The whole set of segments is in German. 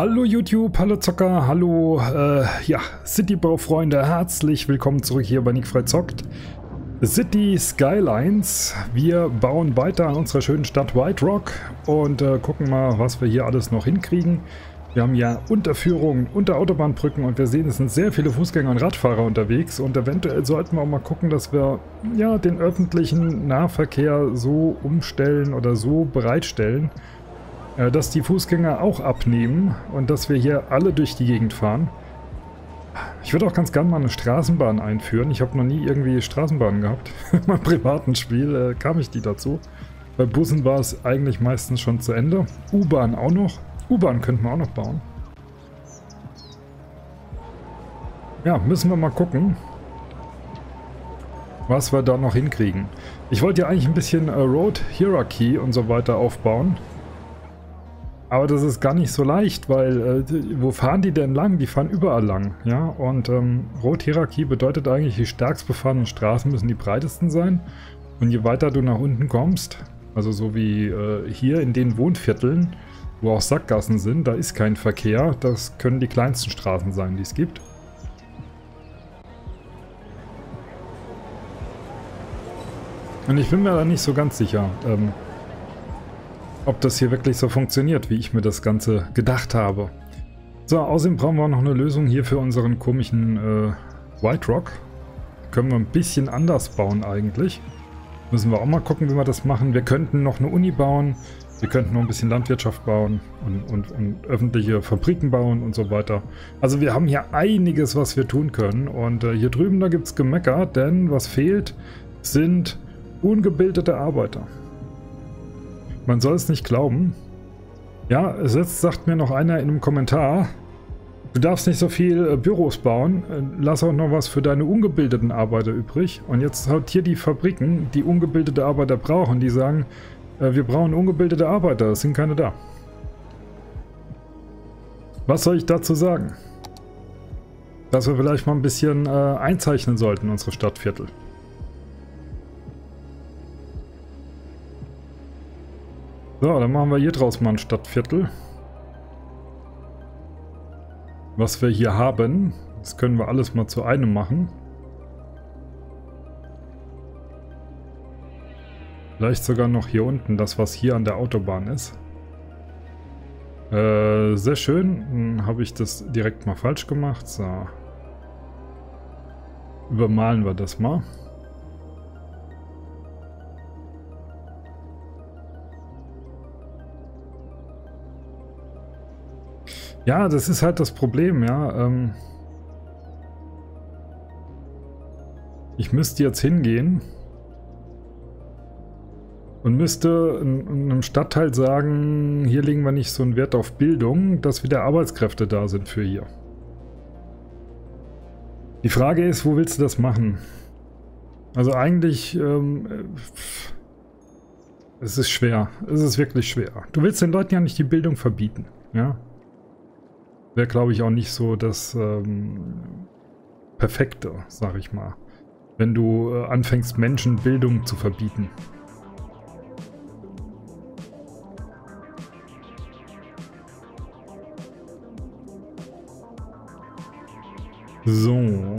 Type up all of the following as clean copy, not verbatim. Hallo YouTube, hallo Zocker, hallo ja, Citybau-Freunde, herzlich willkommen zurück hier bei Nick Frei Zockt. City Skylines, wir bauen weiter an unserer schönen Stadt White Rock und gucken mal, was wir hier alles noch hinkriegen. Wir haben ja Unterführungen, Unterautobahnbrücken und wir sehen, es sind sehr viele Fußgänger und Radfahrer unterwegs und eventuell sollten wir auch mal gucken, dass wir ja den öffentlichen Nahverkehr so umstellen oder so bereitstellen, dass die Fußgänger auch abnehmen und dass wir hier alle durch die Gegend fahren. Ich würde auch ganz gerne mal eine Straßenbahn einführen. Ich habe noch nie irgendwie Straßenbahnen gehabt. In meinem privaten Spiel kam ich die dazu. Bei Bussen war es eigentlich meistens schon zu Ende. U-Bahn auch noch. U-Bahn könnten wir auch noch bauen. Ja, müssen wir mal gucken, was wir da noch hinkriegen. Ich wollte ja eigentlich ein bisschen Road Hierarchy und so weiter aufbauen. Aber das ist gar nicht so leicht, weil wo fahren die denn lang? Die fahren überall lang, ja. Und Road Hierarchy bedeutet eigentlich, die stärkst befahrenen Straßen müssen die breitesten sein. Und je weiter du nach unten kommst, also so wie hier in den Wohnvierteln, wo auch Sackgassen sind, da ist kein Verkehr. Das können die kleinsten Straßen sein, die es gibt. Und ich bin mir da nicht so ganz sicher, ob das hier wirklich so funktioniert, wie ich mir das Ganze gedacht habe. So, außerdem brauchen wir auch noch eine Lösung hier für unseren komischen White Rock. Können wir ein bisschen anders bauen eigentlich. Müssen wir auch mal gucken, wie wir das machen. Wir könnten noch eine Uni bauen, wir könnten noch ein bisschen Landwirtschaft bauen und öffentliche Fabriken bauen und so weiter. Also wir haben hier einiges, was wir tun können. Und hier drüben, da gibt es Gemecker, denn was fehlt, sind ungebildete Arbeiter. Man soll es nicht glauben. Ja, jetzt sagt mir noch einer in einem Kommentar, du darfst nicht so viel Büros bauen, lass auch noch was für deine ungebildeten Arbeiter übrig. Und jetzt hat hier die Fabriken, die ungebildete Arbeiter brauchen, die sagen, wir brauchen ungebildete Arbeiter, es sind keine da. Was soll ich dazu sagen? Dass wir vielleicht mal ein bisschen einzeichnen sollten, unsere Stadtviertel. So, dann machen wir hier draus mal ein Stadtviertel. Was wir hier haben, das können wir alles mal zu einem machen. Vielleicht sogar noch hier unten, das was hier an der Autobahn ist. Sehr schön, dann habe ich das direkt mal falsch gemacht. So. Übermalen wir das mal. Ja, das ist halt das Problem, ja. Ich müsste jetzt hingehen und müsste einem Stadtteil sagen, hier legen wir nicht so einen Wert auf Bildung, dass wieder Arbeitskräfte da sind für hier. Die Frage ist, wo willst du das machen? Also eigentlich, es ist schwer. Es ist wirklich schwer. Du willst den Leuten ja nicht die Bildung verbieten, ja. Wäre, glaube ich, auch nicht so das Perfekte, sag ich mal, wenn du anfängst, Menschen Bildung zu verbieten. So.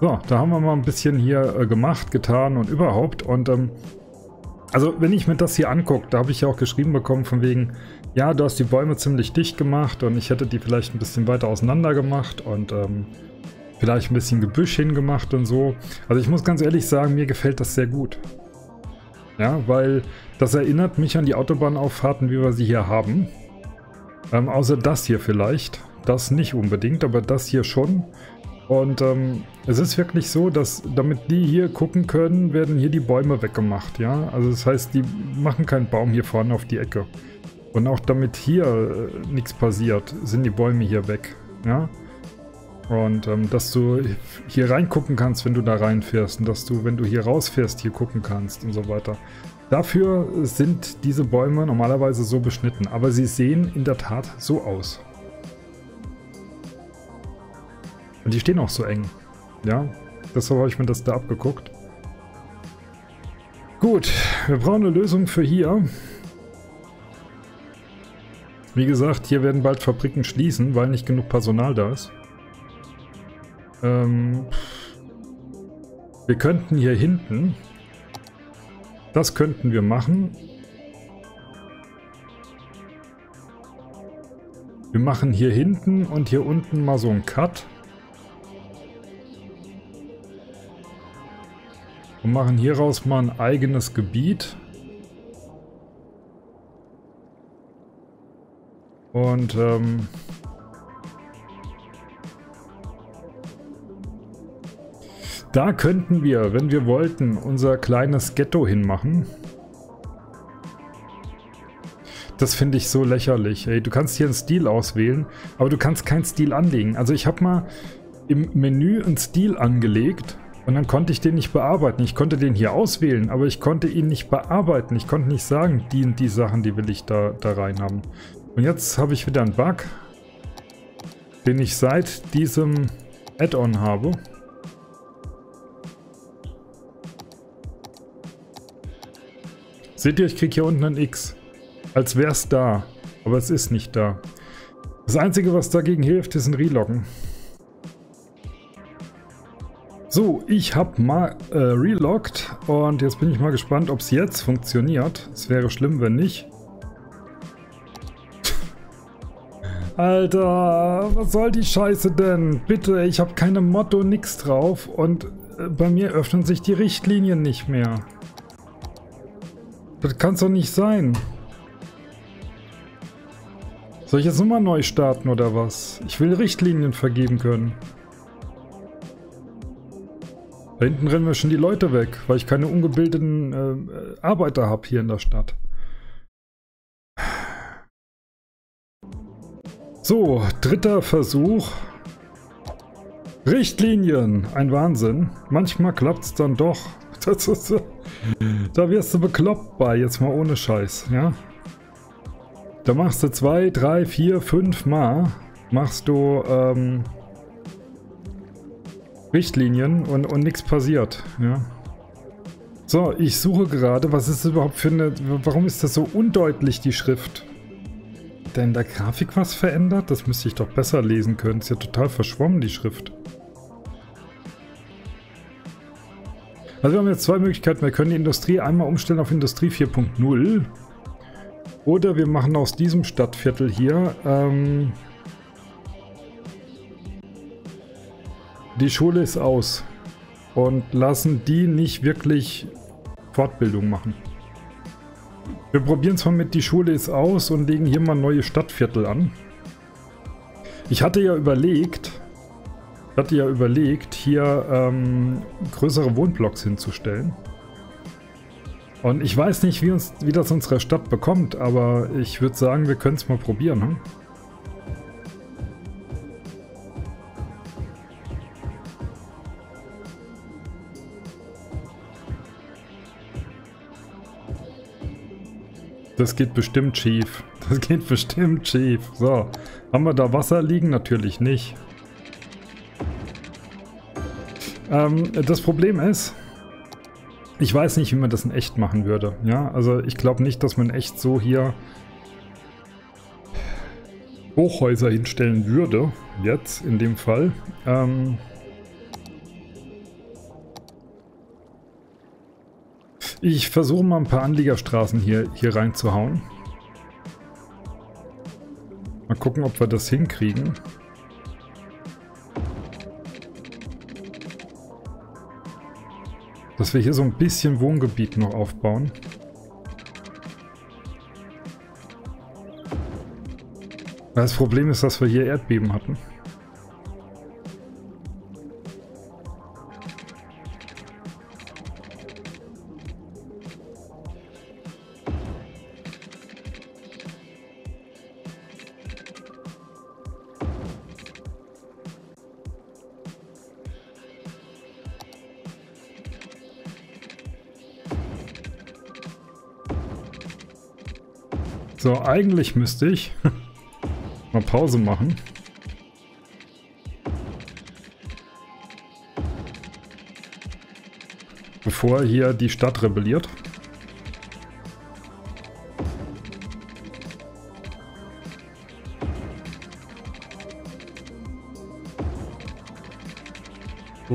So, da haben wir mal ein bisschen hier gemacht, getan und überhaupt und also wenn ich mir das hier angucke, da habe ich ja auch geschrieben bekommen von wegen, ja, du hast die Bäume ziemlich dicht gemacht und ich hätte die vielleicht ein bisschen weiter auseinander gemacht und vielleicht ein bisschen Gebüsch hingemacht und so. Also ich muss ganz ehrlich sagen, mir gefällt das sehr gut. Ja, weil das erinnert mich an die Autobahnauffahrten, wie wir sie hier haben. Außer das hier vielleicht. Das nicht unbedingt, aber das hier schon. Und es ist wirklich so, dass damit die hier gucken können, werden hier die Bäume weggemacht, ja. Also das heißt, die machen keinen Baum hier vorne auf die Ecke. Und auch damit hier nichts passiert, sind die Bäume hier weg, ja. Und dass du hier reingucken kannst, wenn du da reinfährst und dass du, wenn du hier rausfährst, hier gucken kannst und so weiter. Dafür sind diese Bäume normalerweise so beschnitten, aber sie sehen in der Tat so aus. Und die stehen auch so eng. Ja, deshalb habe ich mir das da abgeguckt. Gut, wir brauchen eine Lösung für hier. Wie gesagt, hier werden bald Fabriken schließen, weil nicht genug Personal da ist. Wir könnten hier hinten, das könnten wir machen. Wir machen hier hinten und hier unten mal so einen Cut. Und machen hieraus mal ein eigenes Gebiet. Und da könnten wir, wenn wir wollten, unser kleines Ghetto hinmachen. Das finde ich so lächerlich. Ey, du kannst hier einen Stil auswählen, aber du kannst keinen Stil anlegen. Also ich habe mal im Menü einen Stil angelegt und dann konnte ich den nicht bearbeiten. Ich konnte den hier auswählen, aber ich konnte ihn nicht bearbeiten. Ich konnte nicht sagen, die und die Sachen, die will ich da rein haben. Und jetzt habe ich wieder einen Bug, den ich seit diesem Add-on habe. Seht ihr, ich kriege hier unten ein X. Als wäre es da, aber es ist nicht da. Das Einzige, was dagegen hilft, ist ein Reloggen. So, ich habe mal reloggt und jetzt bin ich mal gespannt, ob es jetzt funktioniert. Es wäre schlimm, wenn nicht. Alter, was soll die Scheiße denn? Bitte, ich habe keine Motto, nix drauf und bei mir öffnen sich die Richtlinien nicht mehr. Das kann's doch nicht sein. Soll ich jetzt nochmal neu starten oder was? Ich will Richtlinien vergeben können. Da hinten rennen wir schon die Leute weg, weil ich keine ungebildeten Arbeiter habe hier in der Stadt. So, dritter Versuch. Richtlinien! Ein Wahnsinn. Manchmal klappt's dann doch. Das ist, da wirst du bekloppt bei, jetzt mal ohne Scheiß, ja? Da machst du 2, 3, 4, 5 Mal, machst du Richtlinien und nichts passiert. Ja. So, ich suche gerade, was ist überhaupt für eine, warum ist das so undeutlich, die Schrift? Hat denn in der Grafik was verändert? Das müsste ich doch besser lesen können, ist ja total verschwommen, die Schrift. Also wir haben jetzt zwei Möglichkeiten, wir können die Industrie einmal umstellen auf Industrie 4.0. Oder wir machen aus diesem Stadtviertel hier die Schule ist aus und lassen die nicht wirklich Fortbildung machen. Wir probieren es mal mit die Schule ist aus und legen hier mal neue Stadtviertel an. Ich hatte ja überlegt, hier größere Wohnblocks hinzustellen. Und ich weiß nicht, wie das unsere Stadt bekommt, aber ich würde sagen, wir können es mal probieren. Hm? Das geht bestimmt schief. So, haben wir da Wasser liegen? Natürlich nicht. Das Problem ist, ich weiß nicht, wie man das in echt machen würde. Ja, also ich glaube nicht, dass man echt so hier Hochhäuser hinstellen würde. Jetzt in dem Fall. Ich versuche mal ein paar Anliegerstraßen hier reinzuhauen. Mal gucken, ob wir das hinkriegen. Dass wir hier so ein bisschen Wohngebiet noch aufbauen. Das Problem ist, dass wir hier Erdbeben hatten. So, eigentlich müsste ich mal Pause machen. Bevor hier die Stadt rebelliert.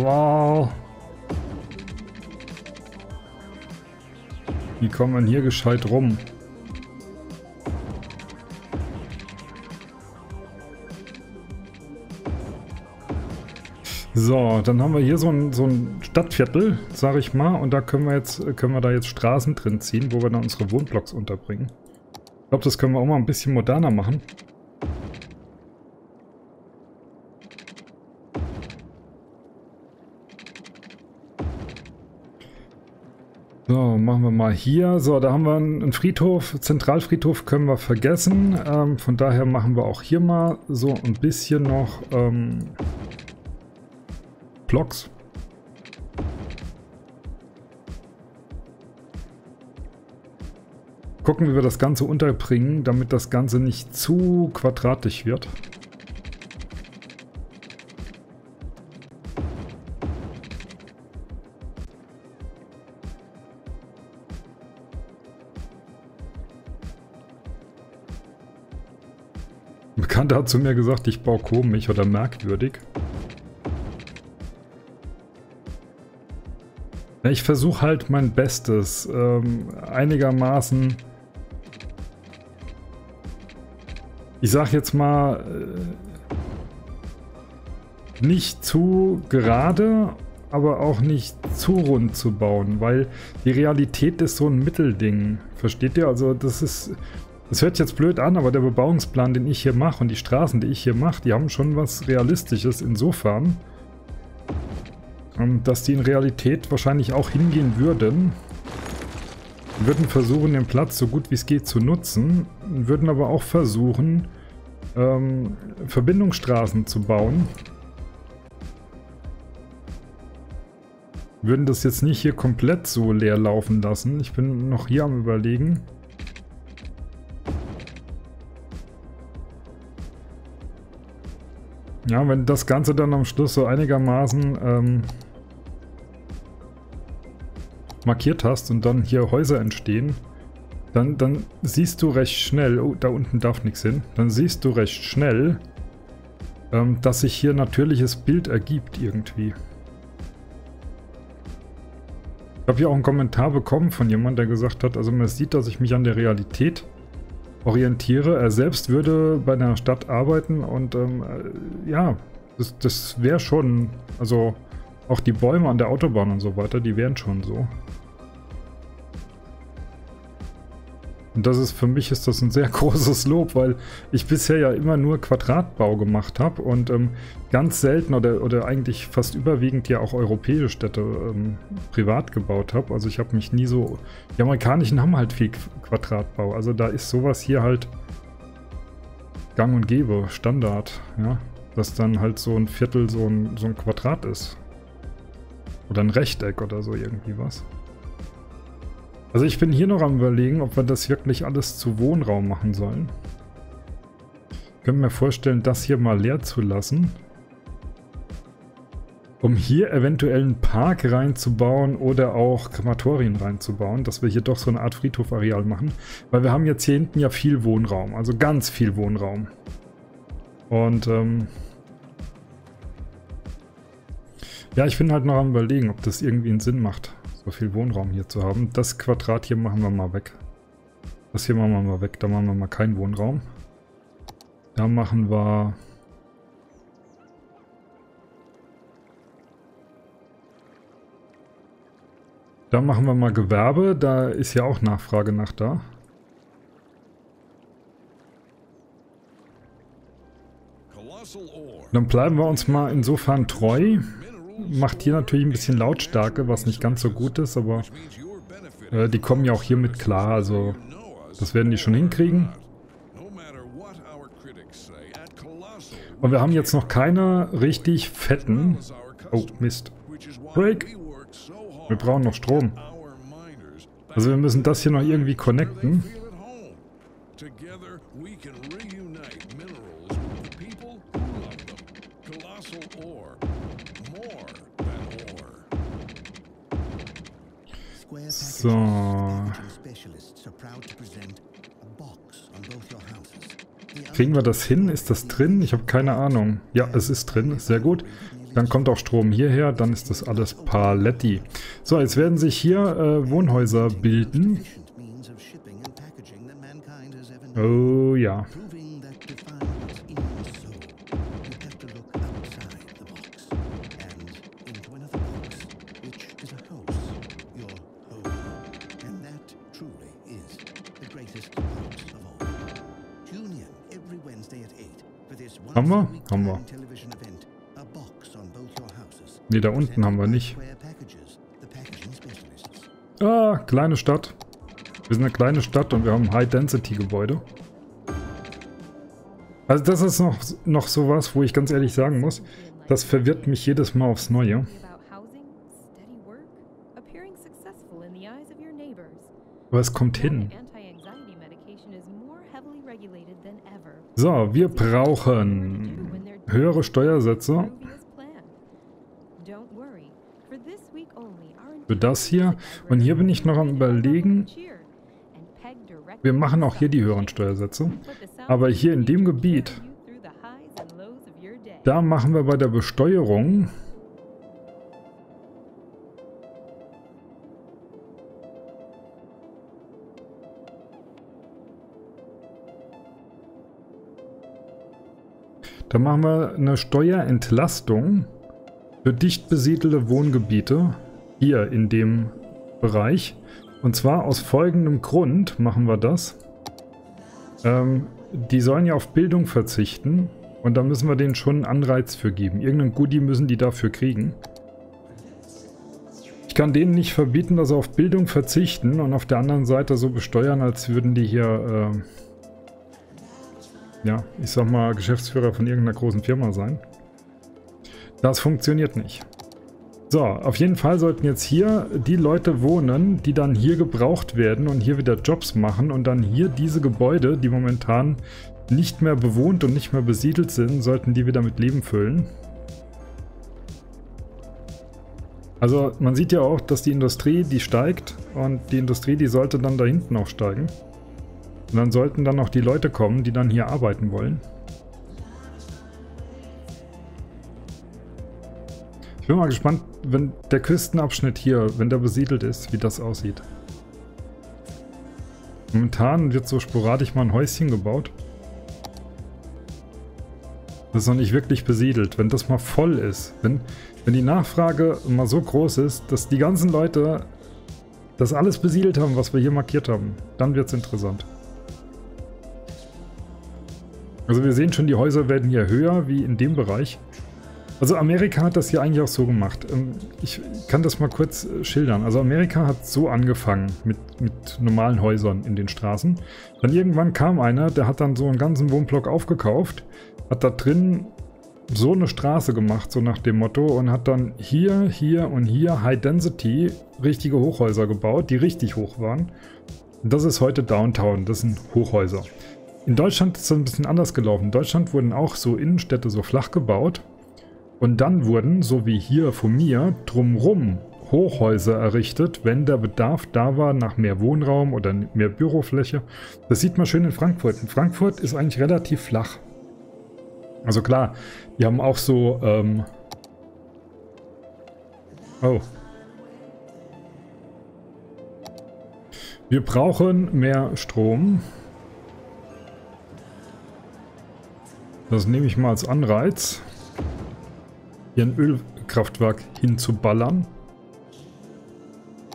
Wow. Wie kommt man hier gescheit rum? So, dann haben wir hier so ein Stadtviertel, sag ich mal, und da können wir da jetzt Straßen drin ziehen, wo wir dann unsere Wohnblocks unterbringen. Ich glaube, das können wir auch mal ein bisschen moderner machen. So, machen wir mal hier. So, da haben wir einen Friedhof. Zentralfriedhof können wir vergessen. Von daher machen wir auch hier mal so ein bisschen noch Blocks. Gucken, wie wir das Ganze unterbringen, damit das Ganze nicht zu quadratisch wird. Ein Bekannter hat zu mir gesagt, ich baue komisch oder merkwürdig. Ich versuche halt mein Bestes, einigermaßen, ich sag jetzt mal, nicht zu gerade, aber auch nicht zu rund zu bauen, weil die Realität ist so ein Mittelding, versteht ihr? Also das hört jetzt blöd an, aber der Bebauungsplan, den ich hier mache und die Straßen, die ich hier mache, die haben schon was Realistisches insofern, dass die in Realität wahrscheinlich auch hingehen würden. Wir würden versuchen, den Platz so gut wie es geht zu nutzen, würden aber auch versuchen, Verbindungsstraßen zu bauen. Würden das jetzt nicht hier komplett so leer laufen lassen. Ich bin noch hier am Überlegen. Ja, wenn das Ganze dann am Schluss so einigermaßen markiert hast und dann hier Häuser entstehen, dann siehst du recht schnell, oh, da unten darf nichts hin, dann siehst du recht schnell, dass sich hier natürliches Bild ergibt irgendwie. Ich habe hier auch einen Kommentar bekommen von jemandem, der gesagt hat, also man sieht, dass ich mich an der Realität orientiere. Er selbst würde bei einer Stadt arbeiten und ja, das wäre schon, also auch die Bäume an der Autobahn und so weiter, die wären schon so. Und das ist, für mich ist das ein sehr großes Lob, weil ich bisher ja immer nur Quadratbau gemacht habe und ganz selten oder eigentlich fast überwiegend ja auch europäische Städte privat gebaut habe. Also ich habe mich nie so... Die amerikanischen haben halt viel Quadratbau, also da ist sowas hier halt gang und gäbe, Standard, ja? Dass dann halt so ein Viertel so ein Quadrat ist. Oder ein Rechteck oder so irgendwie was. Also ich bin hier noch am Überlegen, ob wir das wirklich alles zu Wohnraum machen sollen. Ich könnte mir vorstellen, das hier mal leer zu lassen. Um hier eventuell einen Park reinzubauen oder auch Krematorien reinzubauen, dass wir hier doch so eine Art Friedhofareal machen. Weil wir haben jetzt hier hinten ja viel Wohnraum, also ganz viel Wohnraum. Und ja, ich bin halt noch am Überlegen, ob das irgendwie einen Sinn macht, so viel Wohnraum hier zu haben. Das Quadrat hier machen wir mal weg. Das hier machen wir mal weg. Da machen wir mal keinen Wohnraum. Da machen wir... Da machen wir mal Gewerbe. Da ist ja auch Nachfrage nach da. Dann bleiben wir uns mal insofern treu. Macht hier natürlich ein bisschen Lautstärke, was nicht ganz so gut ist, aber die kommen ja auch hiermit klar, also das werden die schon hinkriegen. Und wir haben jetzt noch keine richtig fetten... Oh, Mist. Break! Wir brauchen noch Strom. Also wir müssen das hier noch irgendwie connecten. So. Kriegen wir das hin? Ist das drin? Ich habe keine Ahnung. Ja, es ist drin. Sehr gut. Dann kommt auch Strom hierher, dann ist das alles Paletti. So, jetzt werden sich hier Wohnhäuser bilden. Oh ja. Haben wir? Haben wir. Ne, da unten haben wir nicht. Ah, kleine Stadt. Wir sind eine kleine Stadt und wir haben High-Density-Gebäude. Also das ist noch sowas, wo ich ganz ehrlich sagen muss, das verwirrt mich jedes Mal aufs Neue. Aber es kommt hin. So, wir brauchen höhere Steuersätze. Für das hier. Und hier bin ich noch am Überlegen. Wir machen auch hier die höheren Steuersätze. Aber hier in dem Gebiet, da machen wir bei der Besteuerung. Da machen wir eine Steuerentlastung für dicht besiedelte Wohngebiete hier in dem Bereich. Und zwar aus folgendem Grund machen wir das. Die sollen ja auf Bildung verzichten und da müssen wir denen schon einen Anreiz für geben. Irgendeinen Goodie müssen die dafür kriegen. Ich kann denen nicht verbieten, dass sie auf Bildung verzichten und auf der anderen Seite so besteuern, als würden die hier... ja, ich sag mal, Geschäftsführer von irgendeiner großen Firma sein. Das funktioniert nicht. So, auf jeden Fall sollten jetzt hier die Leute wohnen, die dann hier gebraucht werden und hier wieder Jobs machen und dann hier diese Gebäude, die momentan nicht mehr bewohnt und nicht mehr besiedelt sind, sollten die wieder mit Leben füllen. Also man sieht ja auch, dass die Industrie, die steigt und die Industrie, die sollte dann da hinten auch steigen. Und dann sollten dann auch die Leute kommen, die dann hier arbeiten wollen. Ich bin mal gespannt, wenn der Küstenabschnitt hier, wenn der besiedelt ist, wie das aussieht. Momentan wird so sporadisch mal ein Häuschen gebaut. Das ist noch nicht wirklich besiedelt. Wenn das mal voll ist, wenn die Nachfrage mal so groß ist, dass die ganzen Leute das alles besiedelt haben, was wir hier markiert haben, dann wird es interessant. Also wir sehen schon, die Häuser werden hier höher, wie in dem Bereich. Also Amerika hat das hier eigentlich auch so gemacht. Ich kann das mal kurz schildern. Also Amerika hat so angefangen mit normalen Häusern in den Straßen. Dann irgendwann kam einer, der hat dann so einen ganzen Wohnblock aufgekauft, hat da drin so eine Straße gemacht, so nach dem Motto, und hat dann hier, hier und hier High Density richtige Hochhäuser gebaut, die richtig hoch waren. Und das ist heute Downtown, das sind Hochhäuser. In Deutschland ist das ein bisschen anders gelaufen. In Deutschland wurden auch so Innenstädte so flach gebaut und dann wurden, so wie hier von mir, drumherum Hochhäuser errichtet, wenn der Bedarf da war nach mehr Wohnraum oder mehr Bürofläche. Das sieht man schön in Frankfurt. In Frankfurt ist eigentlich relativ flach. Also klar, die haben auch so... oh. Wir brauchen mehr Strom. Das nehme ich mal als Anreiz, hier ein Ölkraftwerk hinzuballern.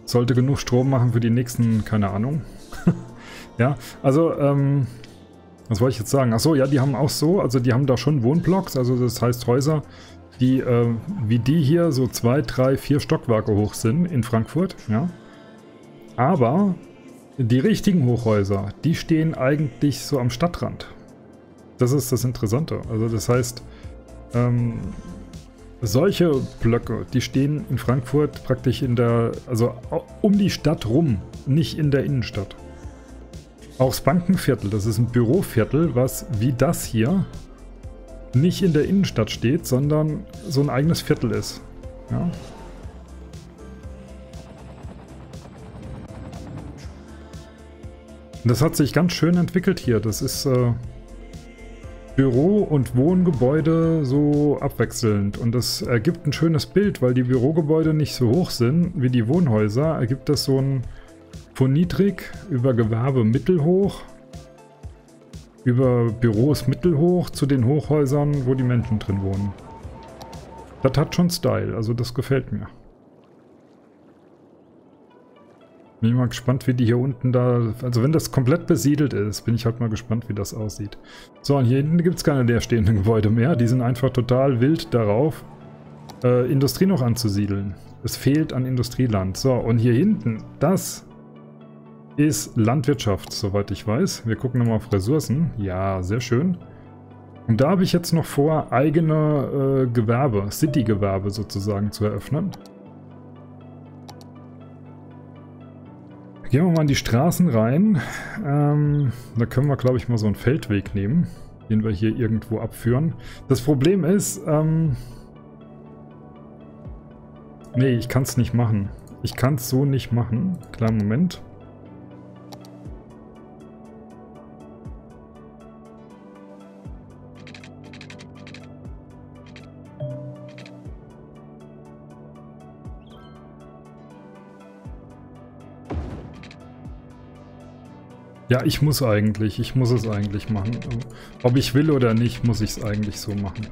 Sollte genug Strom machen für die nächsten, keine Ahnung. Ja, also, was wollte ich jetzt sagen? Achso, ja, die haben auch so, also die haben da schon Wohnblocks, also das heißt Häuser, die, wie die hier, so 2, 3, 4 Stockwerke hoch sind in Frankfurt, ja. Aber die richtigen Hochhäuser, die stehen eigentlich so am Stadtrand. Das ist das Interessante. Also das heißt, solche Blöcke, die stehen in Frankfurt praktisch in der, also um die Stadt rum, nicht in der Innenstadt. Auch das Bankenviertel, das ist ein Büroviertel, was wie das hier nicht in der Innenstadt steht, sondern so ein eigenes Viertel ist. Ja. Und das hat sich ganz schön entwickelt hier. Das ist... Büro- und Wohngebäude so abwechselnd. Und das ergibt ein schönes Bild, weil die Bürogebäude nicht so hoch sind wie die Wohnhäuser. Ergibt das so ein von niedrig über Gewerbe mittelhoch, über Büros mittelhoch zu den Hochhäusern, wo die Menschen drin wohnen. Das hat schon Style, also das gefällt mir. Bin ich mal gespannt, wie die hier unten da... Also wenn das komplett besiedelt ist, bin ich halt mal gespannt, wie das aussieht. So, und hier hinten gibt es keine leerstehenden Gebäude mehr. Die sind einfach total wild darauf, Industrie noch anzusiedeln. Es fehlt an Industrieland. So, und hier hinten, das ist Landwirtschaft, soweit ich weiß. Wir gucken nochmal auf Ressourcen. Ja, sehr schön. Und da habe ich jetzt noch vor, eigene Gewerbe, City-Gewerbe sozusagen zu eröffnen. Gehen wir mal in die Straßen rein. Da können wir, glaube ich, mal so einen Feldweg nehmen, den wir hier irgendwo abführen. Das Problem ist, nee, ich kann es nicht machen. Ich kann es so nicht machen. Kleinen Moment. Ja, ich muss es eigentlich machen. Ob ich will oder nicht, muss ich es eigentlich so machen.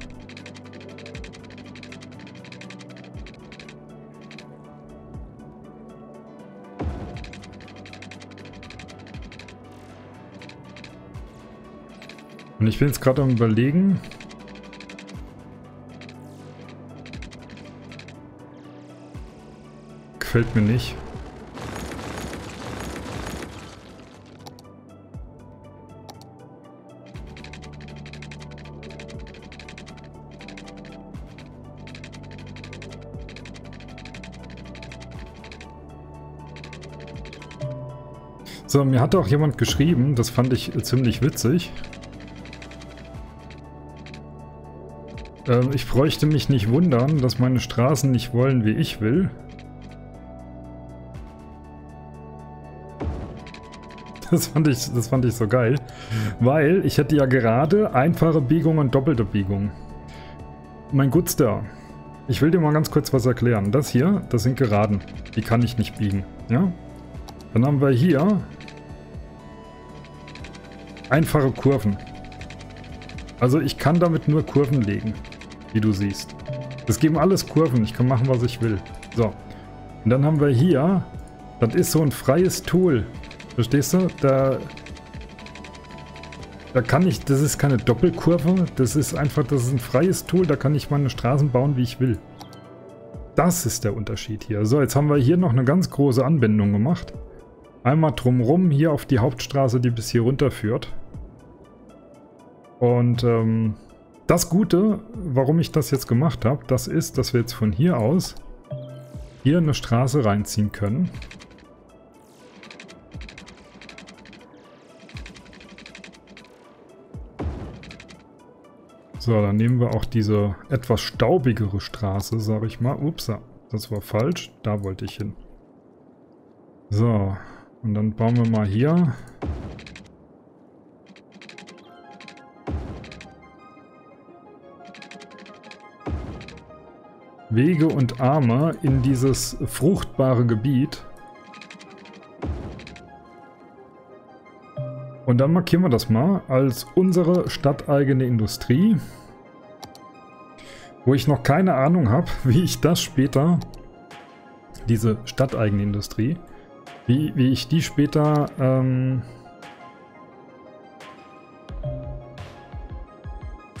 Und ich bin jetzt gerade am Überlegen. Gefällt mir nicht. So, mir hat auch jemand geschrieben, das fand ich ziemlich witzig. Ich bräuchte mich nicht wundern, dass meine Straßen nicht wollen, wie ich will. Das fand ich so geil, weil ich hätte ja gerade einfache Biegung und doppelte Biegung. Mein Gutster, ich will dir mal ganz kurz was erklären. Das hier, das sind Geraden, die kann ich nicht biegen, ja? Dann haben wir hier einfache Kurven. Also ich kann damit nur Kurven legen, wie du siehst. Das geben alles Kurven, ich kann machen, was ich will. So, und dann haben wir hier, das ist so ein freies Tool. Verstehst du? Da kann ich, das ist keine Doppelkurve, das ist einfach, das ist ein freies Tool, da kann ich meine Straßen bauen, wie ich will. Das ist der Unterschied hier. So, jetzt haben wir hier noch eine ganz große Anbindung gemacht. Einmal drumrum hier auf die Hauptstraße, die bis hier runter führt. Und das Gute, warum ich das jetzt gemacht habe, das ist, dass wir jetzt von hier aus hier eine Straße reinziehen können. So, dann nehmen wir auch diese etwas staubigere Straße, sage ich mal. Upsa, das war falsch. Da wollte ich hin. So. Und dann bauen wir mal hier. Wege und Arme in dieses fruchtbare Gebiet. Und dann markieren wir das mal als unsere stadteigene Industrie. Wo ich noch keine Ahnung habe, wie ich das später, diese stadteigene Industrie, wie ich die später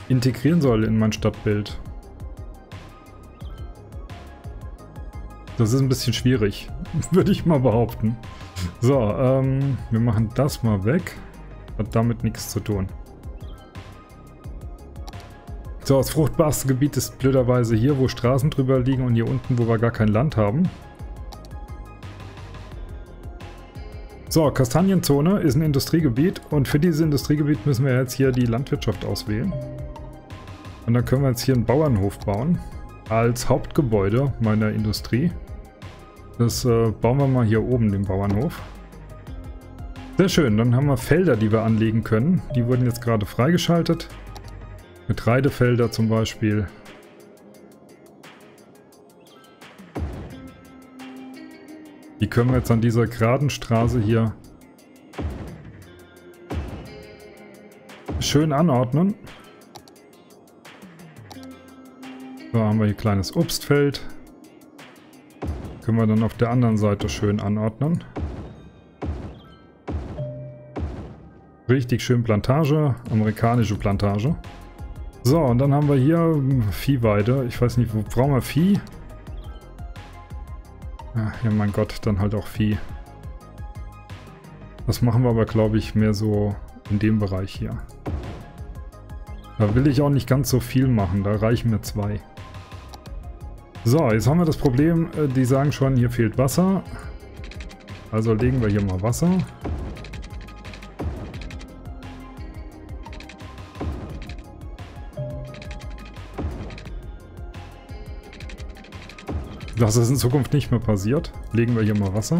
integrieren soll in mein Stadtbild. Das ist ein bisschen schwierig, würde ich mal behaupten. So, wir machen das mal weg. Hat damit nichts zu tun. So, das fruchtbarste Gebiet ist blöderweise hier, wo Straßen drüber liegen und hier unten, wo wir gar kein Land haben. So, Kastanienzone ist ein Industriegebiet und für dieses Industriegebiet müssen wir jetzt hier die Landwirtschaft auswählen. Und dann können wir jetzt hier einen Bauernhof bauen als Hauptgebäude meiner Industrie. Das bauen wir mal hier oben, den Bauernhof. Sehr schön, dann haben wir Felder, die wir anlegen können. Die wurden jetzt gerade freigeschaltet. Getreidefelder zum Beispiel. Die können wir jetzt an dieser geraden Straße hier schön anordnen. So, haben wir hier ein kleines Obstfeld. Können wir dann auf der anderen Seite schön anordnen. Richtig schön Plantage, amerikanische Plantage. So, und dann haben wir hier Viehweide. Ich weiß nicht, wo brauchen wir Vieh? Ja, mein Gott, dann halt auch Vieh. Das machen wir aber, glaube ich, mehr so in dem Bereich hier. Da will ich auch nicht ganz so viel machen, da reichen mir 2. So, jetzt haben wir das Problem, die sagen schon, hier fehlt Wasser. Also legen wir hier mal Wasser. Dass das in Zukunft nicht mehr passiert, legen wir hier mal Wasser.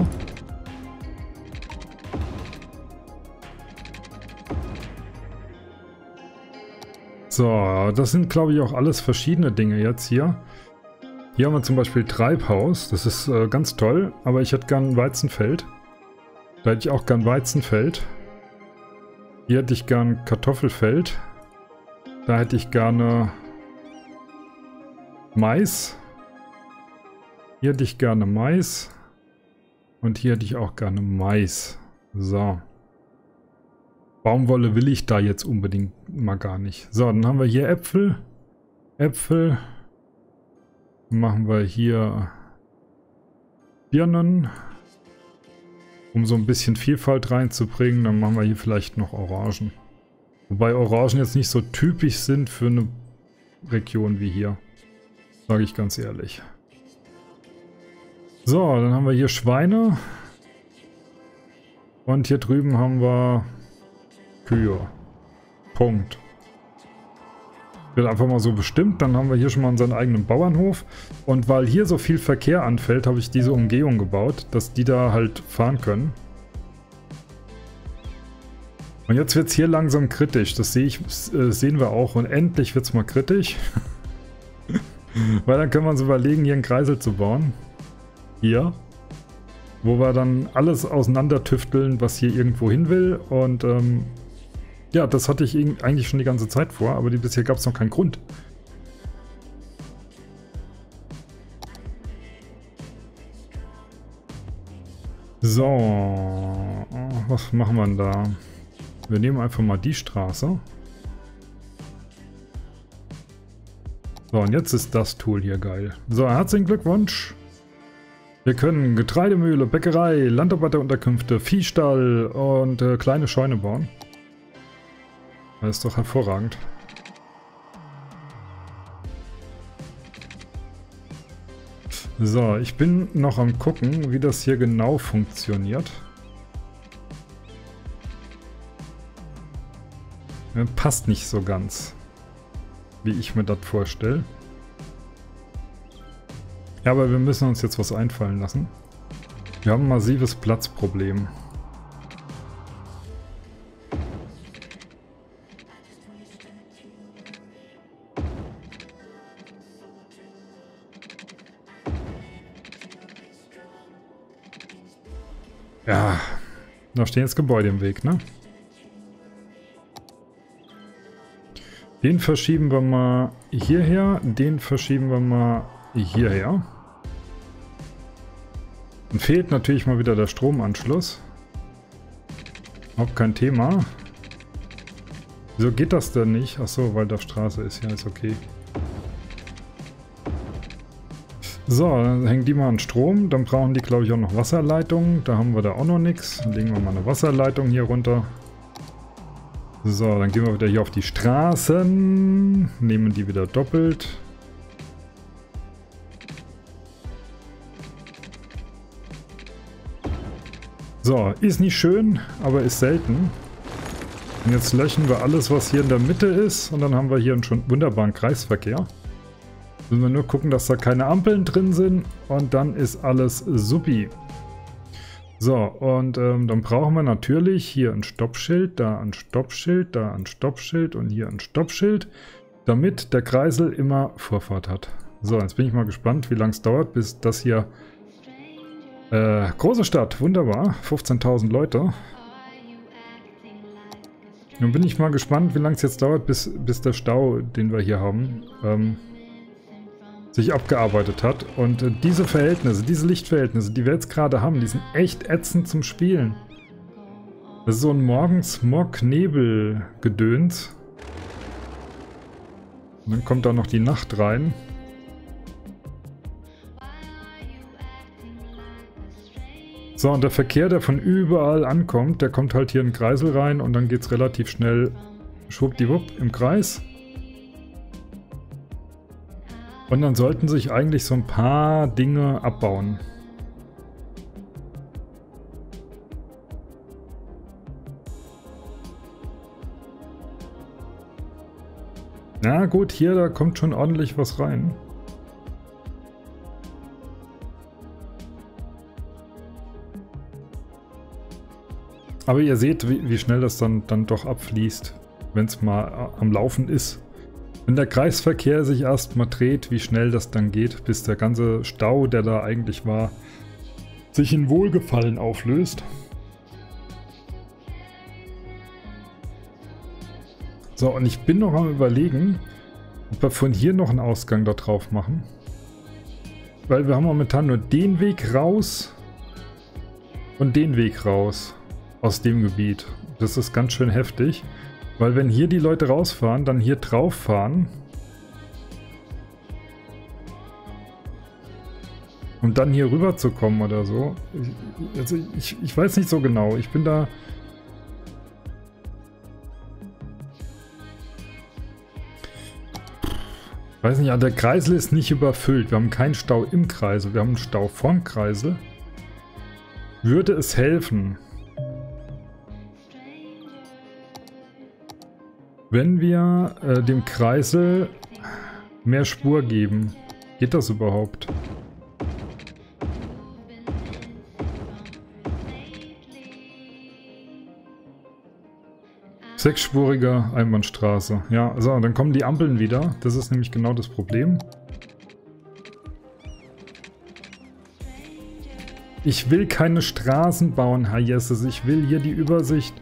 So, das sind, glaube ich, auch alles verschiedene Dinge jetzt hier. Hier haben wir zum Beispiel Treibhaus, das ist ganz toll, aber ich hätte gern ein Weizenfeld. Da hätte ich auch gern Weizenfeld. Hier hätte ich gern Kartoffelfeld. Da hätte ich gerne Mais. Hier hätte ich gerne Mais und hier hätte ich auch gerne Mais. So. Baumwolle will ich da jetzt unbedingt mal gar nicht. So, dann haben wir hier Äpfel. Äpfel. Machen wir hier Birnen. Um so ein bisschen Vielfalt reinzubringen, dann machen wir hier vielleicht noch Orangen. Wobei Orangen jetzt nicht so typisch sind für eine Region wie hier. Sage ich ganz ehrlich. So, dann haben wir hier Schweine. Und hier drüben haben wir Kühe. Punkt. Wird einfach mal so bestimmt. Dann haben wir hier schon mal unseren eigenen Bauernhof. Und weil hier so viel Verkehr anfällt, habe ich diese Umgehung gebaut, dass die da halt fahren können. Und jetzt wird es hier langsam kritisch. Das sehen wir auch. Und endlich wird es mal kritisch. Weil dann können wir uns überlegen, hier einen Kreisel zu bauen. Hier, wo wir dann alles auseinander tüfteln, was hier irgendwo hin will. Und ja, das hatte ich eigentlich schon die ganze Zeit vor, aber bisher gab es noch keinen Grund. So, was machen wir denn da? Wir nehmen einfach mal die Straße. So, und jetzt ist das Tool hier geil. So, herzlichen Glückwunsch. Wir können Getreidemühle, Bäckerei, Landarbeiterunterkünfte, Viehstall und kleine Scheune bauen. Das ist doch hervorragend. So, ich bin noch am gucken, wie das hier genau funktioniert. Passt nicht so ganz, wie ich mir das vorstelle. Ja, aber wir müssen uns jetzt was einfallen lassen. Wir haben ein massives Platzproblem. Ja, da stehen jetzt Gebäude im Weg, ne? Den verschieben wir mal hierher, den verschieben wir mal hierher. Und fehlt natürlich mal wieder der Stromanschluss. Überhaupt kein Thema. Wieso geht das denn nicht? Achso, weil da Straße ist. Ja, ist okay. So, dann hängen die mal an Strom. Dann brauchen die, glaube ich, auch noch Wasserleitungen. Da haben wir da auch noch nichts. Dann legen wir mal eine Wasserleitung hier runter. So, dann gehen wir wieder hier auf die Straßen. Nehmen die wieder doppelt. So, ist nicht schön, aber ist selten. Und jetzt löschen wir alles, was hier in der Mitte ist. Und dann haben wir hier einen schon wunderbaren Kreisverkehr. Müssen wir nur gucken, dass da keine Ampeln drin sind. Und dann ist alles supi. So, und dann brauchen wir natürlich hier ein Stoppschild, da ein Stoppschild, da ein Stoppschild und hier ein Stoppschild. damit der Kreisel immer Vorfahrt hat. So, jetzt bin ich mal gespannt, wie lange es dauert, bis das hier... große Stadt, wunderbar, 15.000 Leute. Nun bin ich mal gespannt, wie lange es jetzt dauert, bis der Stau, den wir hier haben, sich abgearbeitet hat. Und diese Verhältnisse, diese Lichtverhältnisse, die wir jetzt gerade haben, die sind echt ätzend zum Spielen. Das ist so ein Morgensmog-Nebel-Gedöns. Und dann kommt da noch die Nacht rein. So, und der Verkehr, der von überall ankommt, der kommt halt hier in den Kreisel rein und dann geht es relativ schnell schwuppdiwupp im Kreis. Und dann sollten sich eigentlich so ein paar Dinge abbauen. Na gut, hier, da kommt schon ordentlich was rein. Aber ihr seht, wie schnell das dann doch abfließt, wenn es mal am Laufen ist. Wenn der Kreisverkehr sich erst mal dreht, wie schnell das dann geht, bis der ganze Stau, der da eigentlich war, sich in Wohlgefallen auflöst. So, und ich bin noch am Überlegen, ob wir von hier noch einen Ausgang da drauf machen. Weil wir haben momentan nur den Weg raus und den Weg raus. Aus dem Gebiet. Das ist ganz schön heftig, weil wenn hier die Leute rausfahren, dann hier drauf fahren und dann hier rüber zu kommen oder so. Also ich weiß nicht so genau. Ich bin da... Ich weiß nicht, der Kreisel ist nicht überfüllt. Wir haben keinen Stau im Kreisel. Wir haben einen Stau vorm Kreisel. Würde es helfen, wenn wir dem Kreisel mehr Spur geben? Geht das überhaupt? Sechsspurige Einbahnstraße. Ja, so, dann kommen die Ampeln wieder. Das ist nämlich genau das Problem. Ich will keine Straßen bauen, Herr Jesses. Ich will hier die Übersicht.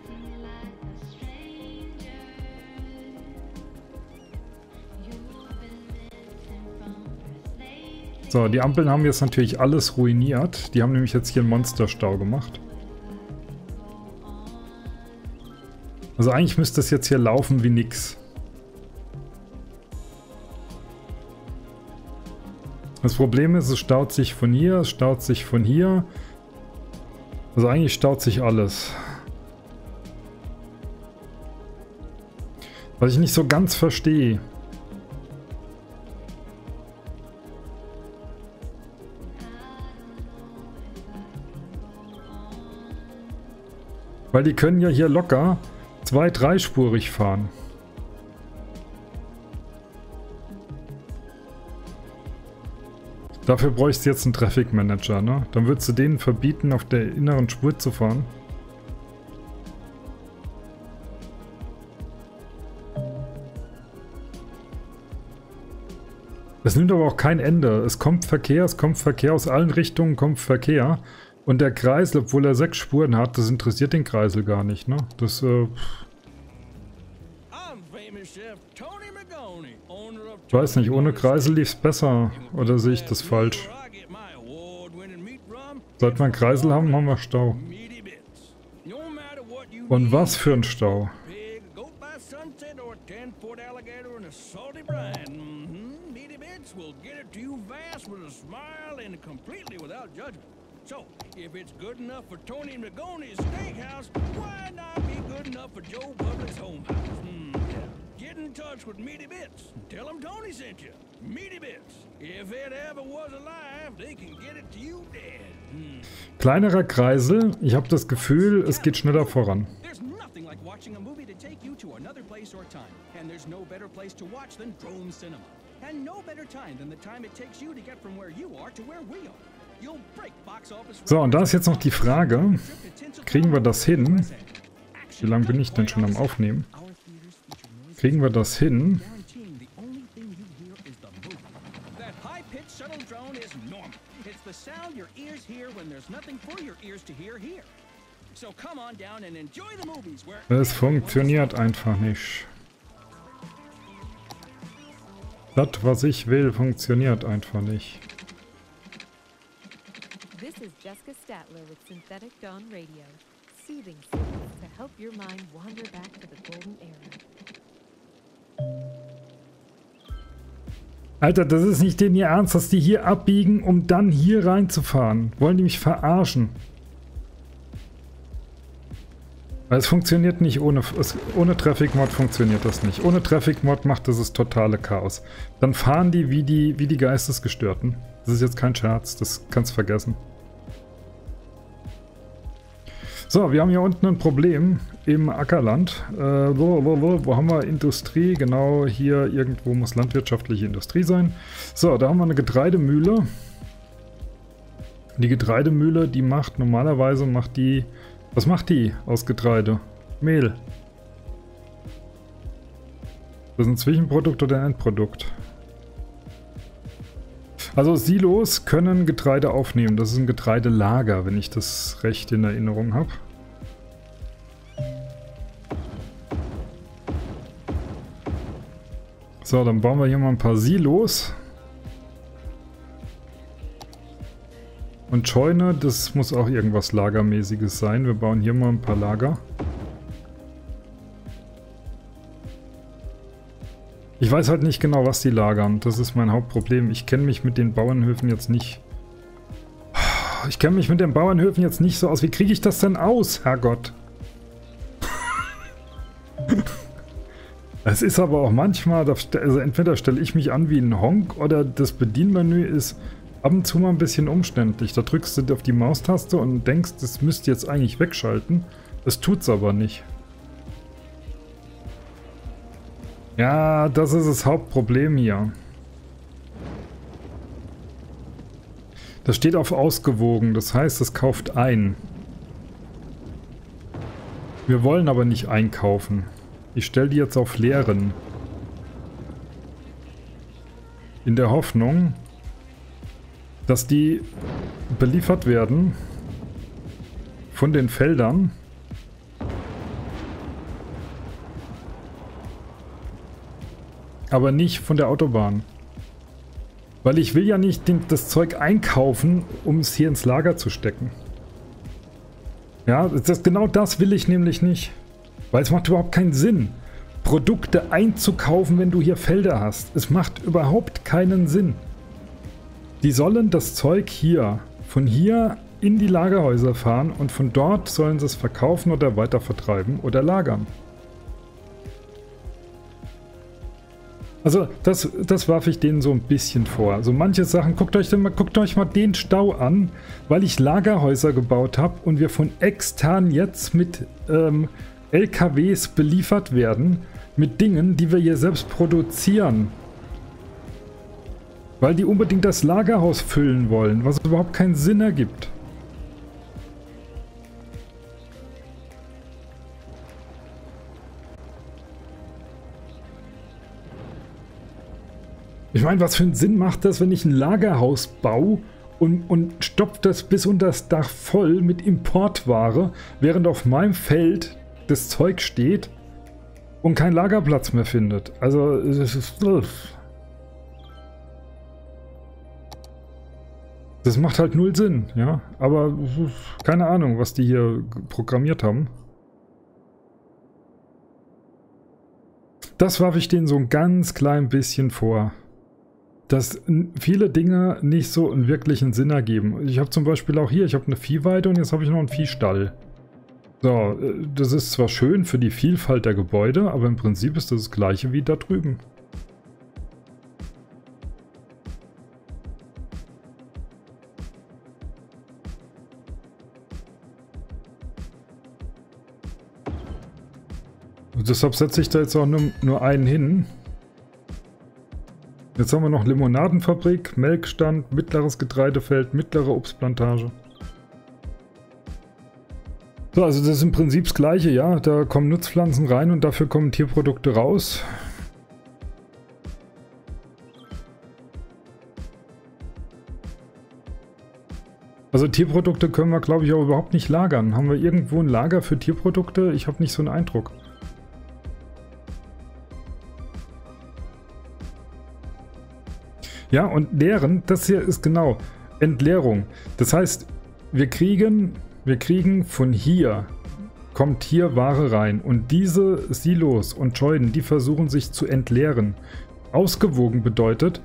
So, die Ampeln haben jetzt natürlich alles ruiniert. Die haben nämlich jetzt hier einen Monsterstau gemacht. Also eigentlich müsste es jetzt hier laufen wie nix. Das Problem ist, es staut sich von hier, es staut sich von hier. Also eigentlich staut sich alles. Was ich nicht so ganz verstehe. Weil die können ja hier locker dreispurig fahren. Dafür bräuchst du jetzt einen Traffic Manager, ne? Dann würdest du denen verbieten, auf der inneren Spur zu fahren. Es nimmt aber auch kein Ende. Es kommt Verkehr, aus allen Richtungen kommt Verkehr. Und der Kreisel, obwohl er 6 Spuren hat, das interessiert den Kreisel gar nicht, ne? Das, ich weiß nicht, ohne Kreisel lief's besser. Oder sehe ich das falsch? Seit wir einen Kreisel haben, haben wir Stau. Und was für ein Stau. So, if it's good enough for Tony Magone's steakhouse, why not be good enough for Joe Public's home house? Get in touch with Meaty Bits. Tell them Tony sent you. Meaty Bits. If it ever was alive, they can get it to you dead. Kleinerer Kreisel. Ich habe das Gefühl, es geht schneller voran. There's nothing like watching a movie to take you to another place or time. And there's no better place to watch than Drone Cinema. And no better time than the time it takes you to get from where you are to where we are. So, und da ist jetzt noch die Frage, kriegen wir das hin? Wie lange bin ich denn schon am Aufnehmen? Kriegen wir das hin, ears here when there's nothing for your ears to hear here. So come on down and enjoy the movies where... Es funktioniert einfach nicht. Das, was ich will, funktioniert einfach nicht. This is Jessica Statler with Synthetic Dawn Radio. Soothing sounds to help your mind wander back to the golden era. Alter, das ist nicht denen ihr Ernst, dass die hier abbiegen, um dann hier reinzufahren. Wollen die mich verarschen? Weil es funktioniert nicht ohne Traffic-Mod funktioniert das nicht. Ohne Traffic-Mod macht das das totale Chaos. Dann fahren die wie die Geistesgestörten. Das ist jetzt kein Scherz, das kannst du vergessen. So, wir haben hier unten ein Problem im Ackerland. Wo haben wir Industrie? Genau, hier irgendwo muss landwirtschaftliche Industrie sein. So, da haben wir eine Getreidemühle. Die Getreidemühle, die macht normalerweise, was macht die aus Getreide? Mehl. Das ist ein Zwischenprodukt oder ein Endprodukt? Also Silos können Getreide aufnehmen. Das ist ein Getreidelager, wenn ich das recht in Erinnerung habe. So, dann bauen wir hier mal ein paar Silos. Und Scheune, das muss auch irgendwas Lagermäßiges sein. Wir bauen hier mal ein paar Lager. Ich weiß halt nicht genau, was die lagern. Das ist mein Hauptproblem. Ich kenne mich mit den Bauernhöfen jetzt nicht. Ich kenne mich mit den Bauernhöfen jetzt nicht so aus. Wie kriege ich das denn aus, Herrgott? Es ist aber auch manchmal, also entweder stelle ich mich an wie ein Honk oder das Bedienmenü ist ab und zu mal ein bisschen umständlich. Da drückst du auf die Maustaste und denkst, das müsste jetzt eigentlich wegschalten. Das tut's aber nicht. Ja, das ist das Hauptproblem hier. Das steht auf ausgewogen, das heißt, es kauft ein. Wir wollen aber nicht einkaufen. Ich stelle die jetzt auf leeren. In der Hoffnung, dass die beliefert werden von den Feldern. Aber nicht von der Autobahn. Weil ich will ja nicht das Zeug einkaufen, um es hier ins Lager zu stecken. Ja, genau das will ich nämlich nicht. Weil es macht überhaupt keinen Sinn, Produkte einzukaufen, wenn du hier Felder hast. Es macht überhaupt keinen Sinn. Die sollen das Zeug hier, von hier in die Lagerhäuser fahren und von dort sollen sie es verkaufen oder weitervertreiben oder lagern. Also das warf ich denen so ein bisschen vor. Also manche Sachen, guckt euch mal den Stau an, weil ich Lagerhäuser gebaut habe und wir von extern jetzt mit LKWs beliefert werden, mit Dingen, die wir hier selbst produzieren. Weil die unbedingt das Lagerhaus füllen wollen, was überhaupt keinen Sinn ergibt. Ich meine, was für einen Sinn macht das, wenn ich ein Lagerhaus baue und stopfe das bis unter das Dach voll mit Importware, während auf meinem Feld das Zeug steht und kein Lagerplatz mehr findet. Also, es ist... Das macht halt null Sinn, ja. Aber keine Ahnung, was die hier programmiert haben. Das warf ich denen so ein ganz klein bisschen vor. Dass viele Dinge nicht so einen wirklichen Sinn ergeben. Ich habe zum Beispiel auch hier, ich habe eine Viehweide und jetzt habe ich noch einen Viehstall. So, das ist zwar schön für die Vielfalt der Gebäude, aber im Prinzip ist das gleiche wie da drüben. Und deshalb setze ich da jetzt auch nur einen hin. Jetzt haben wir noch Limonadenfabrik, Melkstand, mittleres Getreidefeld, mittlere Obstplantage. So, also das ist im Prinzip das Gleiche, ja. Da kommen Nutzpflanzen rein und dafür kommen Tierprodukte raus. Also Tierprodukte können wir, glaube ich, auch überhaupt nicht lagern. Haben wir irgendwo ein Lager für Tierprodukte? Ich habe nicht so einen Eindruck. Ja, und leeren, das hier ist genau Entleerung. Das heißt, wir kriegen von hier, kommt hier Ware rein. Und diese Silos und Scheunen, die versuchen sich zu entleeren. Ausgewogen bedeutet,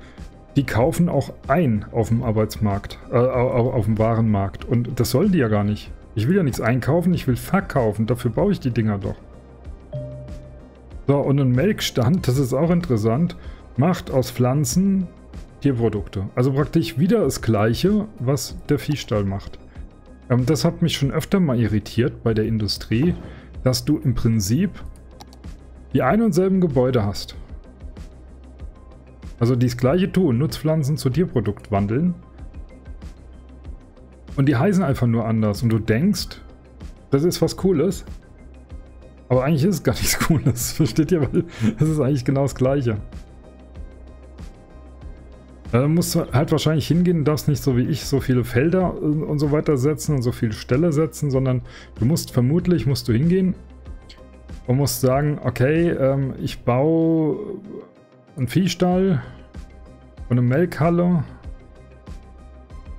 die kaufen auch ein auf dem Arbeitsmarkt, auf dem Warenmarkt. Und das sollen die ja gar nicht. Ich will ja nichts einkaufen, ich will verkaufen. Dafür baue ich die Dinger doch. So, und ein Melkstand, das ist auch interessant, macht aus Pflanzen Tierprodukte. Also praktisch wieder das Gleiche, was der Viehstall macht. Das hat mich schon öfter mal irritiert bei der Industrie, dass du im Prinzip die ein und selben Gebäude hast. Also die das Gleiche tun, Nutzpflanzen zu Tierprodukt wandeln. Und die heißen einfach nur anders. Und du denkst, das ist was Cooles. Aber eigentlich ist es gar nichts Cooles. Versteht ihr? Weil das ist eigentlich genau das Gleiche. Da musst du halt wahrscheinlich hingehen, darfst nicht so wie ich so viele Felder und so weiter setzen und so viele Ställe setzen, sondern du musst vermutlich, musst du hingehen und musst sagen, okay, ich baue einen Viehstall und eine Melkhalle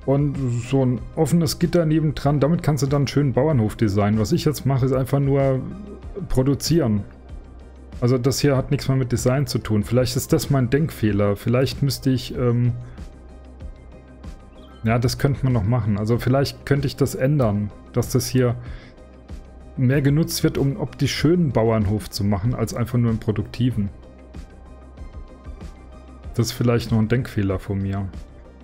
und so ein offenes Gitter nebendran. Damit kannst du dann einen schönen Bauernhof designen. Was ich jetzt mache, ist einfach nur produzieren. Also das hier hat nichts mehr mit Design zu tun. Vielleicht ist das mein Denkfehler. Vielleicht müsste ich... ja, das könnte man noch machen. Also vielleicht könnte ich das ändern, dass das hier mehr genutzt wird, um optisch schönen Bauernhof zu machen, als einfach nur einen produktiven. Das ist vielleicht noch ein Denkfehler von mir.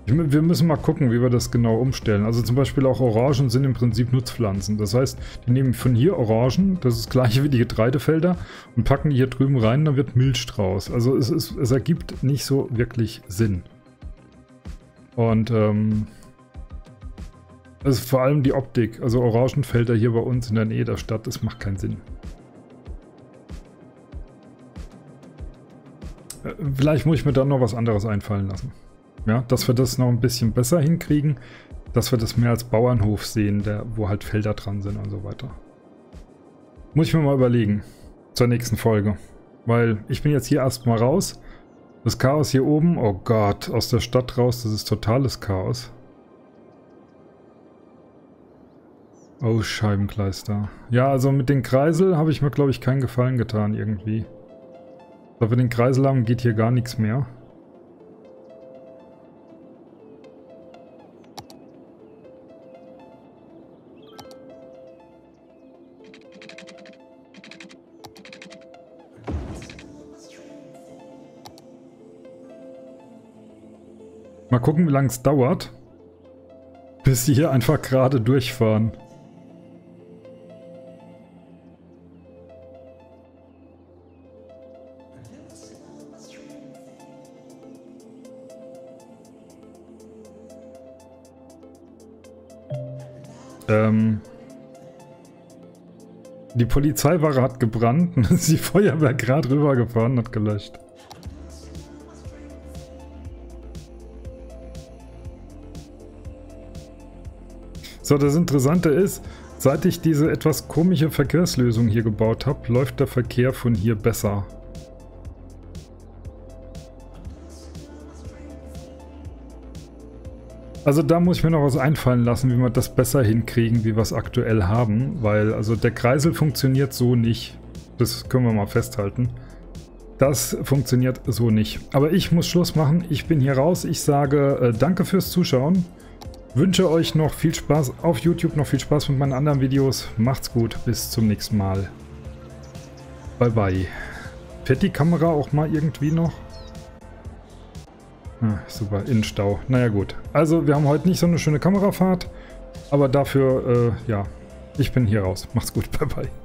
Wir müssen mal gucken, wie wir das genau umstellen. Also zum Beispiel auch Orangen sind im Prinzip Nutzpflanzen. Das heißt, die nehmen von hier Orangen, das ist das gleiche wie die Getreidefelder, und packen die hier drüben rein, dann wird Milch draus. Also es ergibt nicht so wirklich Sinn. Und das ist vor allem die Optik. Also Orangenfelder hier bei uns in der Nähe der Stadt, das macht keinen Sinn. Vielleicht muss ich mir dann noch was anderes einfallen lassen. Ja, dass wir das noch ein bisschen besser hinkriegen, dass wir das mehr als Bauernhof sehen, wo halt Felder dran sind und so weiter. Muss ich mir mal überlegen zur nächsten Folge, weil ich bin jetzt hier erstmal raus. Das Chaos hier oben, oh Gott, aus der Stadt raus, das ist totales Chaos. Oh, Scheibenkleister. Ja, also mit den Kreisel habe ich mir, glaube ich, keinen Gefallen getan irgendwie. Da wir den Kreisel haben, geht hier gar nichts mehr. Mal gucken, wie lange es dauert, bis sie hier einfach gerade durchfahren. Die Polizeiwache hat gebrannt und ist die Feuerwehr gerade rübergefahren und hat gelöscht. So, das Interessante ist, seit ich diese etwas komische Verkehrslösung hier gebaut habe, läuft der Verkehr von hier besser. Also da muss ich mir noch was einfallen lassen, wie wir das besser hinkriegen, wie wir es aktuell haben, weil also der Kreisel funktioniert so nicht. Das können wir mal festhalten. Das funktioniert so nicht. Aber ich muss Schluss machen. Ich bin hier raus. Ich sage danke fürs Zuschauen. Wünsche euch noch viel Spaß auf YouTube, noch viel Spaß mit meinen anderen Videos. Macht's gut, bis zum nächsten Mal. Bye bye. Fährt die Kamera auch mal irgendwie noch? Ah, super, in Stau. Naja gut. Also wir haben heute nicht so eine schöne Kamerafahrt, aber dafür, ja, ich bin hier raus. Macht's gut, bye bye.